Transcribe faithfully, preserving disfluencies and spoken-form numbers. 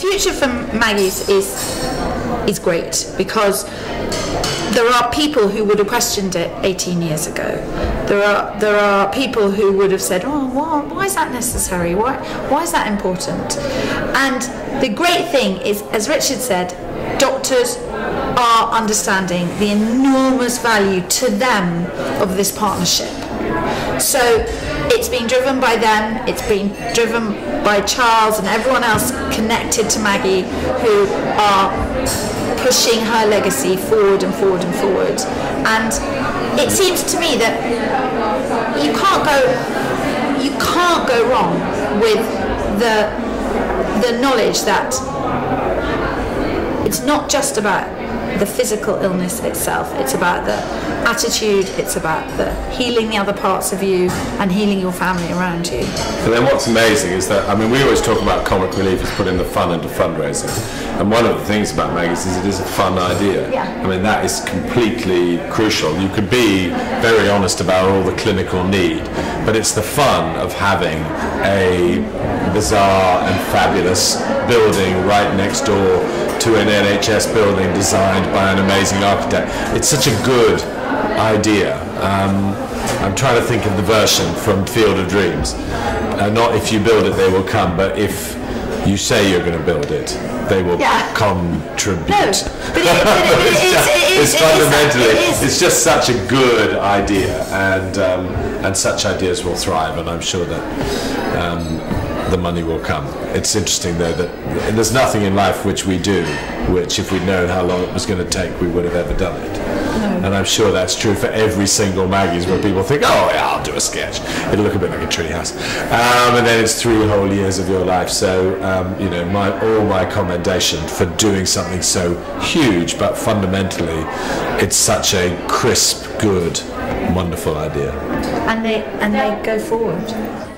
future for Maggie's is is great, because there are people who would have questioned it eighteen years ago. There are there are people who would have said, "Oh, why, why is that necessary? Why why is that important?" And the great thing is, as Richard said, doctors are understanding the enormous value to them of this partnership. So it's been driven by them, it's been driven by Charles and everyone else connected to Maggie, who are pushing her legacy forward and forward and forward. And it seems to me that you can't go, you can't go wrong with the the knowledge that it's not just about the physical illness itself, it's about the attitude, it's about the healing the other parts of you and healing your family around you. And then what's amazing is that, I mean, we always talk about Comic Relief as putting the fun into fundraising, and one of the things about Maggie's is it is a fun idea. Yeah. I mean, that is completely crucial. You could be very honest about all the clinical need, but it's the fun of having a bizarre and fabulous building right next door to an N H S building designed by an amazing architect. It's such a good idea. Um, I'm trying to think of the version from Field of Dreams. Uh, not if you build it, they will come, but if you say you're going to build it, they will yeah. contribute. No, but it, but it, but it, it's, just, it is. It's fundamentally, it is. It's just such a good idea, and um, and such ideas will thrive, and I'm sure that Um, the money will come. It's interesting though that there's nothing in life which we do which, if we'd known how long it was going to take, we would have ever done it. No. And I'm sure that's true for every single Maggie's, where people think, oh yeah, I'll do a sketch, it'll look a bit like a treehouse, um, and then it's three whole years of your life. So um, you know, my all my commendation for doing something so huge, but fundamentally it's such a crisp, good, wonderful idea, and they and they go forward.